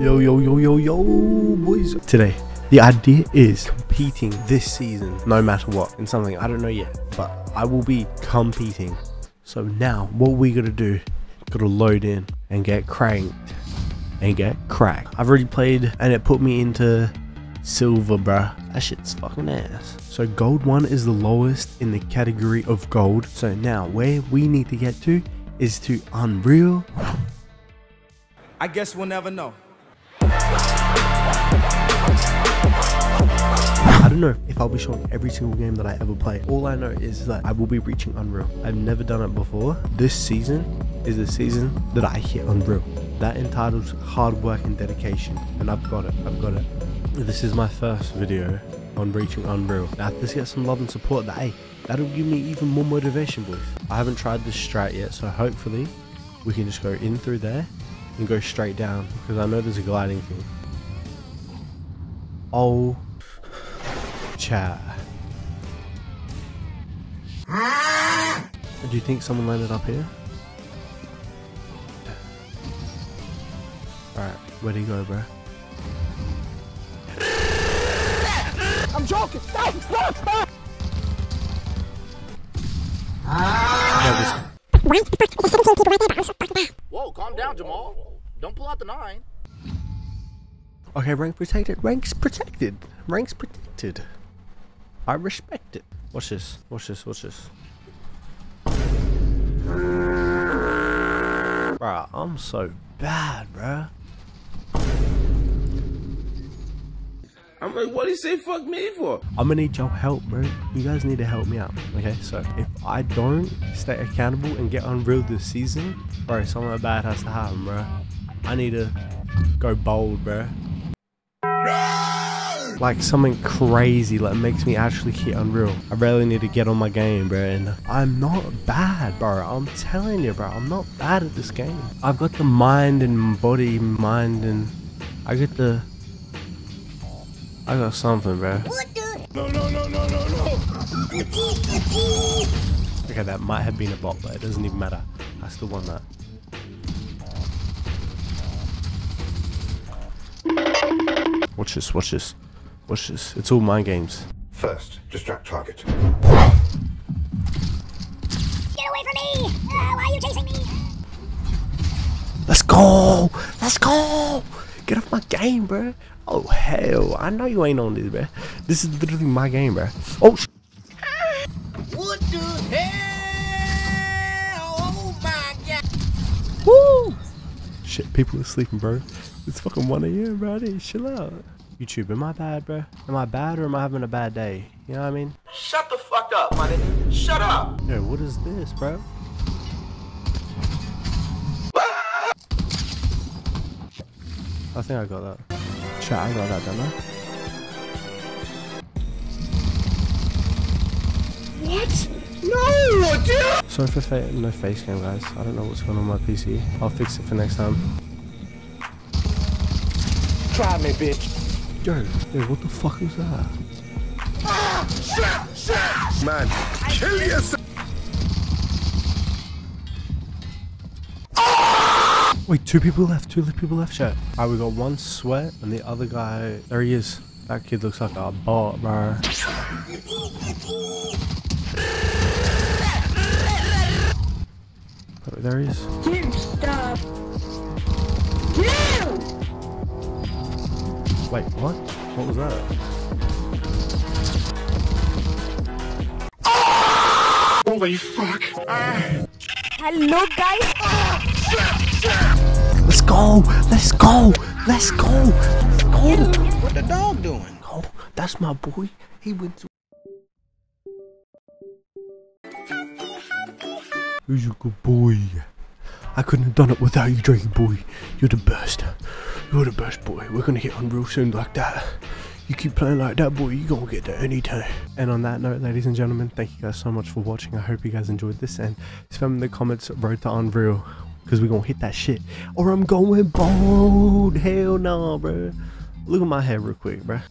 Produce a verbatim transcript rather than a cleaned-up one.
Yo, yo, yo, yo, yo, boys. Today, the idea is competing this season, no matter what, in something I don't know yet, but I will be competing. So now, what we gotta do, gotta load in and get cranked and get cracked. I've already played and it put me into silver, bruh. That shit's fucking ass. So gold one is the lowest in the category of gold. So now, where we need to get to is to Unreal. I guess we'll never know. I don't know if I'll be showing every single game that I ever play. All I know is that I will be reaching Unreal. I've never done it before. This season is the season that I hit Unreal. That entitles hard work and dedication. And I've got it. I've got it. This is my first video on reaching Unreal. Now, if this gets some love and support, that, hey, that'll give me even more motivation, boys. I haven't tried this strat yet, so hopefully we can just go in through there and go straight down, because I know there's a gliding thing. Oh, chat. Do you think someone landed up here? Alright, where'd he go, bro? I'm joking! Stop! Stop! Stop! Whoa, calm down, Jamal. Don't pull out the nine. Okay, rank protected. Rank's protected. Rank's protected. I respect it. Watch this. Watch this. Watch this. Bruh, I'm so bad, bruh. I'm like, what do you say fuck me for? I'm gonna need your help, bro. You guys need to help me out. Okay, so if I don't stay accountable and get Unreal this season, bro, something bad has to happen, bro. I need to go bold, bro. No! Like something crazy that like, makes me actually hit Unreal. I really need to get on my game, bro. And I'm not bad, bro. I'm telling you, bro. I'm not bad at this game. I've got the mind and body, mind and... I get the... I got something, bro. What the? No, no, no, no, no, no. Okay, that might have been a bot, but it doesn't even matter. I still won that. Watch this, watch this. Watch this. It's all mind games. First, distract target. Get away from me! Oh, why are you chasing me? Let's go! Let's go! Get off my game, bro. Oh, hell. I know you ain't on this, bro. This is literally my game, bro. Oh, sh what the hell? Oh, my God. Woo! Shit, people are sleeping, bro. It's fucking one A M, bro. Chill out. YouTube, am I bad, bro? Am I bad or am I having a bad day? You know what I mean? Shut the fuck up, money. Shut up. Yo, what is this, bro? I think I got that. Chat, I got that, don't I? What? No, dude! Sorry for fa no face cam, guys. I don't know what's going on with my P C. I'll fix it for next time. Try me, bitch. Yo, yo, what the fuck is that? Ah, shit, shit. Man, kill yourself! Wait, two people left, two people left, chat. Alright, we got one sweat and the other guy, there he is. That kid looks like a bot, bro. Oh, there he is. You stop. You! Wait, what? What was that? Oh! Holy fuck. Uh, hello, guys. Uh, Let's go! Let's go! Let's go! Let's go! What the dog doing? Oh, that's my boy. He went to. He's a good boy. I couldn't have done it without you, Drakey boy. You're the best. You're the best boy. We're gonna hit Unreal soon like that. You keep playing like that, boy, you're gonna get there anytime. And on that note, ladies and gentlemen, thank you guys so much for watching. I hope you guys enjoyed this and spam in the comments road to Unreal. Because we're going to hit that shit. Or I'm going bald. Hell no, nah, bro. Look at my hair real quick, bro.